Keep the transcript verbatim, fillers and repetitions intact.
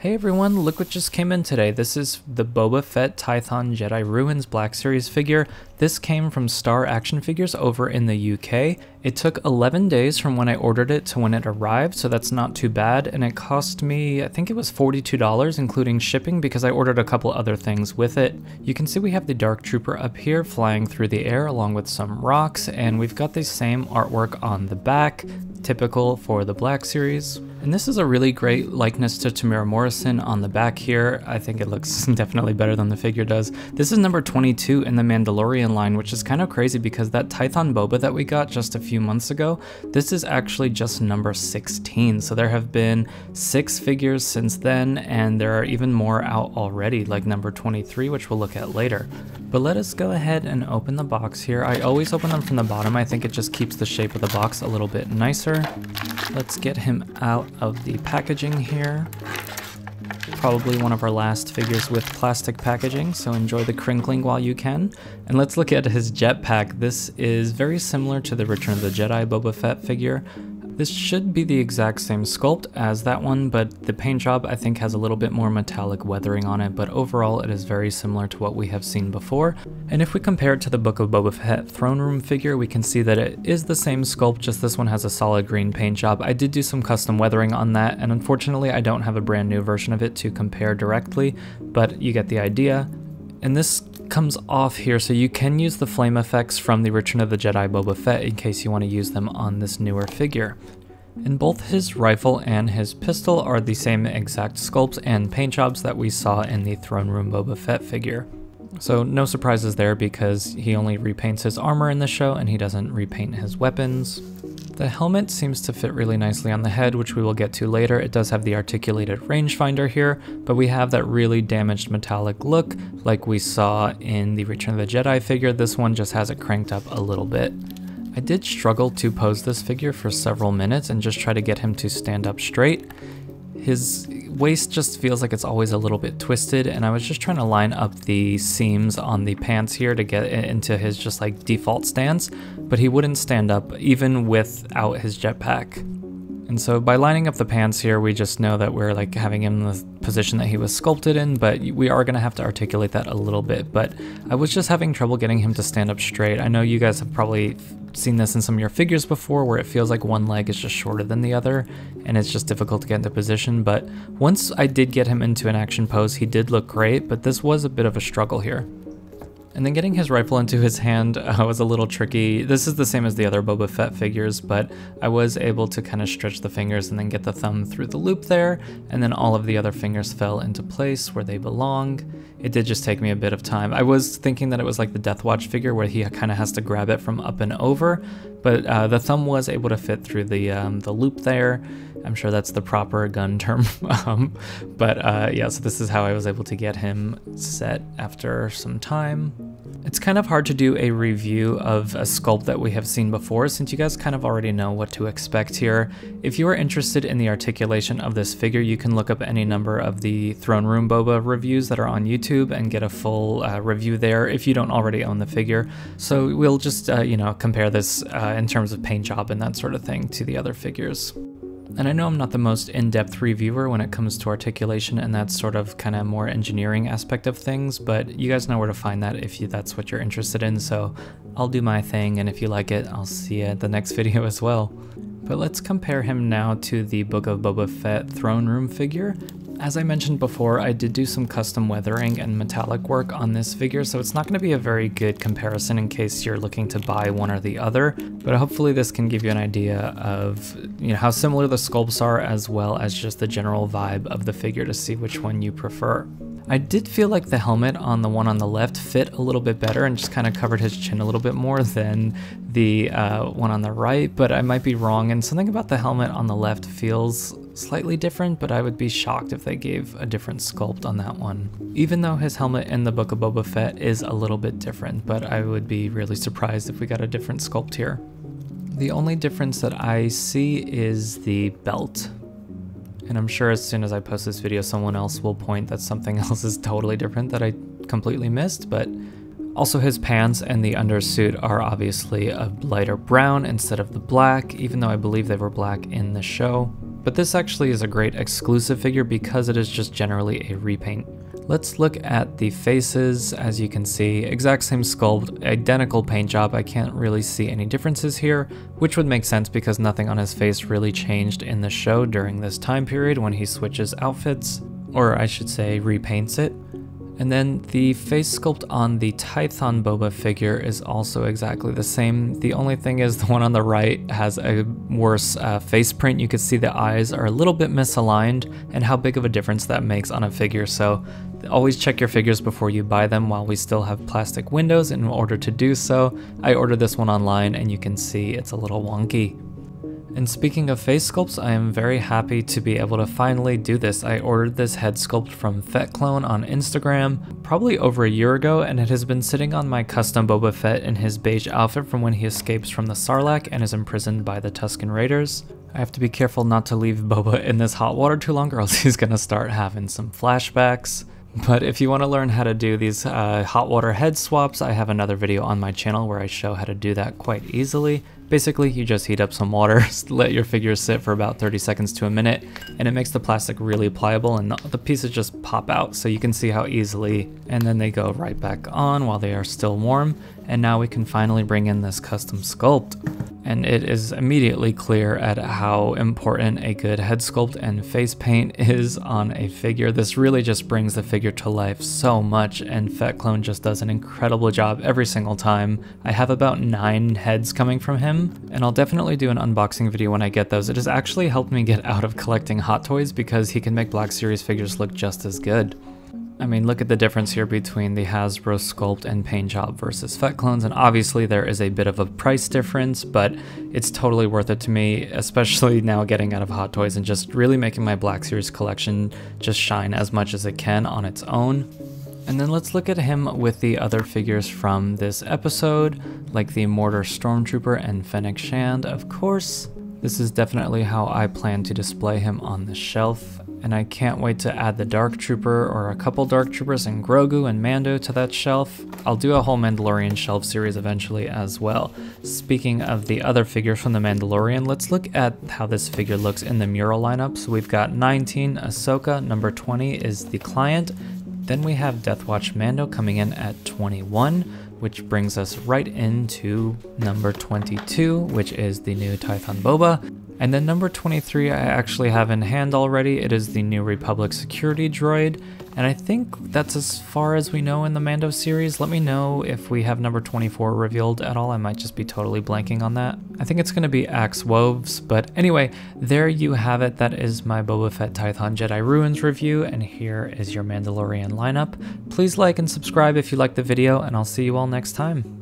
Hey everyone, look what just came in today. This is the Boba Fett Tython Jedi Ruins Black Series figure. This came from Star Action Figures over in the U K. It took eleven days from when I ordered it to when it arrived, so that's not too bad, and it cost me, I think it was forty-two dollars including shipping because I ordered a couple other things with it. You can see we have the Dark Trooper up here flying through the air along with some rocks, and we've got the same artwork on the back, typical for the Black Series. And this is a really great likeness to Tamira Morrison on the back here. I think it looks definitely better than the figure does. This is number twenty-two in the Mandalorian line, which is kind of crazy because that Tython Boba that we got just a few months ago, this is actually just number sixteen. So there have been six figures since then, and there are even more out already, like number twenty-three, which we'll look at later. But let us go ahead and open the box here. I always open them from the bottom. I think it just keeps the shape of the box a little bit nicer. Let's get him out of the packaging here. Probably one of our last figures with plastic packaging, so enjoy the crinkling while you can. And let's look at his jetpack. This is very similar to the Return of the Jedi Boba Fett figure. This should be the exact same sculpt as that one, but the paint job I think has a little bit more metallic weathering on it, but overall it is very similar to what we have seen before. And if we compare it to the Book of Boba Fett throne room figure, we can see that it is the same sculpt, just this one has a solid green paint job. I did do some custom weathering on that, and unfortunately I don't have a brand new version of it to compare directly, but you get the idea. And this comes off here, so you can use the flame effects from the Return of the Jedi Boba Fett in case you want to use them on this newer figure. And both his rifle and his pistol are the same exact sculpts and paint jobs that we saw in the Throne Room Boba Fett figure. So no surprises there because he only repaints his armor in the show and he doesn't repaint his weapons. The helmet seems to fit really nicely on the head, which we will get to later. It does have the articulated rangefinder here, but we have that really damaged metallic look like we saw in the Return of the Jedi figure. This one just has it cranked up a little bit. I did struggle to pose this figure for several minutes and just try to get him to stand up straight. His waist just feels like it's always a little bit twisted, and I was just trying to line up the seams on the pants here to get it into his just like default stance, but he wouldn't stand up even without his jetpack. And so by lining up the pants here, we just know that we're like having him in the position that he was sculpted in, but we are going to have to articulate that a little bit. But I was just having trouble getting him to stand up straight. I know you guys have probably seen this in some of your figures before where it feels like one leg is just shorter than the other and it's just difficult to get into position, but once I did get him into an action pose, he did look great, but this was a bit of a struggle here. And then getting his rifle into his hand uh, was a little tricky. This is the same as the other Boba Fett figures, but I was able to kind of stretch the fingers and then get the thumb through the loop there, and then all of the other fingers fell into place where they belong. It did just take me a bit of time. I was thinking that it was like the Death Watch figure where he kind of has to grab it from up and over, but uh, the thumb was able to fit through the, um, the loop there. I'm sure that's the proper gun term, um, but uh, yeah, so this is how I was able to get him set after some time. It's kind of hard to do a review of a sculpt that we have seen before since you guys kind of already know what to expect here. If you are interested in the articulation of this figure, you can look up any number of the Throne Room Boba reviews that are on YouTube and get a full uh, review there if you don't already own the figure. So we'll just, uh, you know, compare this uh, in terms of paint job and that sort of thing to the other figures. And I know I'm not the most in-depth reviewer when it comes to articulation and that sort of kind of more engineering aspect of things, but you guys know where to find that if you, that's what you're interested in, so I'll do my thing, and if you like it, I'll see you at the next video as well. But let's compare him now to the Book of Boba Fett throne room figure. As I mentioned before, I did do some custom weathering and metallic work on this figure, so it's not going to be a very good comparison in case you're looking to buy one or the other, but hopefully this can give you an idea of, you know, how similar the sculpts are as well as just the general vibe of the figure to see which one you prefer. I did feel like the helmet on the one on the left fit a little bit better and just kind of covered his chin a little bit more than the uh, one on the right, but I might be wrong, and something about the helmet on the left feels slightly different, but I would be shocked if they gave a different sculpt on that one. Even though his helmet in the Book of Boba Fett is a little bit different, but I would be really surprised if we got a different sculpt here. The only difference that I see is the belt. And I'm sure as soon as I post this video, someone else will point that something else is totally different that I completely missed, but also his pants and the undersuit are obviously a lighter brown instead of the black, even though I believe they were black in the show. But this actually is a great exclusive figure because it is just generally a repaint. Let's look at the faces. As you can see, exact same sculpt, identical paint job. I can't really see any differences here, which would make sense because nothing on his face really changed in the show during this time period when he switches outfits, or I should say repaints it. And then the face sculpt on the Tython Boba figure is also exactly the same. The only thing is the one on the right has a worse uh, face print. You can see the eyes are a little bit misaligned and how big of a difference that makes on a figure. So always check your figures before you buy them while we still have plastic windows in order to do so. I ordered this one online and you can see it's a little wonky. And speaking of face sculpts, I am very happy to be able to finally do this. I ordered this head sculpt from Fett Clone on Instagram probably over a year ago, and it has been sitting on my custom Boba Fett in his beige outfit from when he escapes from the Sarlacc and is imprisoned by the Tusken Raiders. I have to be careful not to leave Boba in this hot water too long or else he's gonna start having some flashbacks. But if you want to learn how to do these uh, hot water head swaps, I have another video on my channel where I show how to do that quite easily. Basically, you just heat up some water, let your figure sit for about thirty seconds to a minute, and it makes the plastic really pliable and the pieces just pop out, so you can see how easily, and then they go right back on while they are still warm. And now we can finally bring in this custom sculpt. And it is immediately clear at how important a good head sculpt and face paint is on a figure. This really just brings the figure to life so much, and Fett Clone just does an incredible job every single time. I have about nine heads coming from him, and I'll definitely do an unboxing video when I get those. It has actually helped me get out of collecting Hot Toys because he can make Black Series figures look just as good. I mean, look at the difference here between the Hasbro sculpt and paint job versus Fett Clones, and obviously there is a bit of a price difference, but it's totally worth it to me, especially now getting out of Hot Toys and just really making my Black Series collection just shine as much as it can on its own. And then let's look at him with the other figures from this episode, like the Mortar Stormtrooper and Fennec Shand, of course. This is definitely how I plan to display him on the shelf. And I can't wait to add the Dark Trooper or a couple Dark Troopers and Grogu and Mando to that shelf. I'll do a whole Mandalorian shelf series eventually as well. Speaking of the other figures from The Mandalorian, let's look at how this figure looks in the mural lineup. So we've got nineteen Ahsoka, number twenty is the client. Then we have Death Watch Mando coming in at twenty-one, which brings us right into number twenty-two, which is the new Tython Boba. And then number twenty-three I actually have in hand already. It is the New Republic Security Droid. And I think that's as far as we know in the Mando series. Let me know if we have number twenty-four revealed at all. I might just be totally blanking on that. I think it's gonna be Axe Woves. But anyway, there you have it. That is my Boba Fett Tython Jedi Ruins review. And here is your Mandalorian lineup. Please like and subscribe if you liked the video, and I'll see you all next time.